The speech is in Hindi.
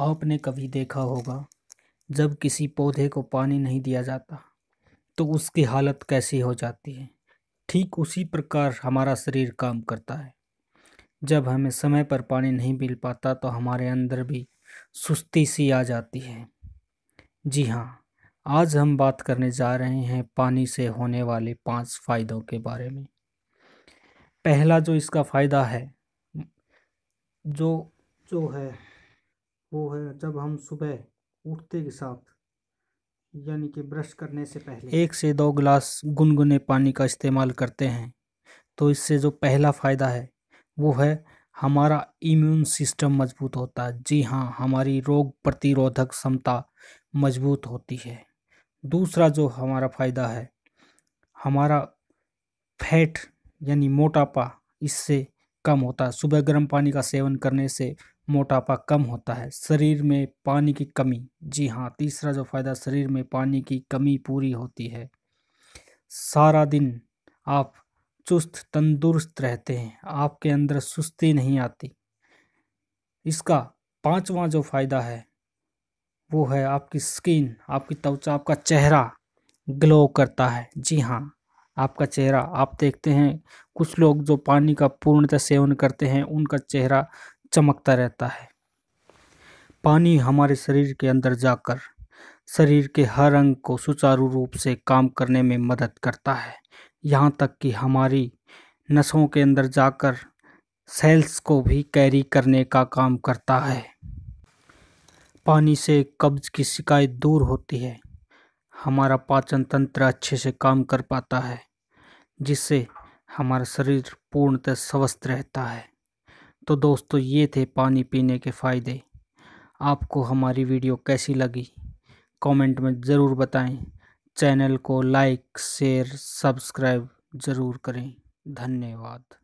आपने कभी देखा होगा जब किसी पौधे को पानी नहीं दिया जाता तो उसकी हालत कैसी हो जाती है। ठीक उसी प्रकार हमारा शरीर काम करता है। जब हमें समय पर पानी नहीं मिल पाता तो हमारे अंदर भी सुस्ती सी आ जाती है। जी हाँ, आज हम बात करने जा रहे हैं पानी से होने वाले 5 फ़ायदों के बारे में। पहला जो इसका फ़ायदा है वो है जब हम सुबह उठते के साथ यानी कि ब्रश करने से पहले 1 से 2 गिलास गुनगुने पानी का इस्तेमाल करते हैं तो इससे जो पहला फ़ायदा है वो है हमारा इम्यून सिस्टम मजबूत होता है। जी हाँ, हमारी रोग प्रतिरोधक क्षमता मजबूत होती है। दूसरा जो हमारा फ़ायदा है हमारा फैट यानी मोटापा इससे कम होता है। सुबह गर्म पानी का सेवन करने से मोटापा कम होता है। शरीर में पानी की कमी, जी हाँ, तीसरा जो फ़ायदा शरीर में पानी की कमी पूरी होती है। सारा दिन आप चुस्त तंदुरुस्त रहते हैं, आपके अंदर सुस्ती नहीं आती। इसका 5वां जो फ़ायदा है वो है आपकी स्किन, आपकी त्वचा, आपका चेहरा ग्लो करता है। जी हाँ, आपका चेहरा, आप देखते हैं कुछ लोग जो पानी का पूर्णतः सेवन करते हैं उनका चेहरा चमकता रहता है। पानी हमारे शरीर के अंदर जाकर शरीर के हर अंग को सुचारू रूप से काम करने में मदद करता है। यहाँ तक कि हमारी नसों के अंदर जाकर सेल्स को भी कैरी करने का काम करता है। पानी से कब्ज की शिकायत दूर होती है। हमारा पाचन तंत्र अच्छे से काम कर पाता है जिससे हमारा शरीर पूर्णतः स्वस्थ रहता है। तो दोस्तों, ये थे पानी पीने के फ़ायदे। आपको हमारी वीडियो कैसी लगी कमेंट में ज़रूर बताएं। चैनल को लाइक, शेयर, सब्सक्राइब ज़रूर करें। धन्यवाद।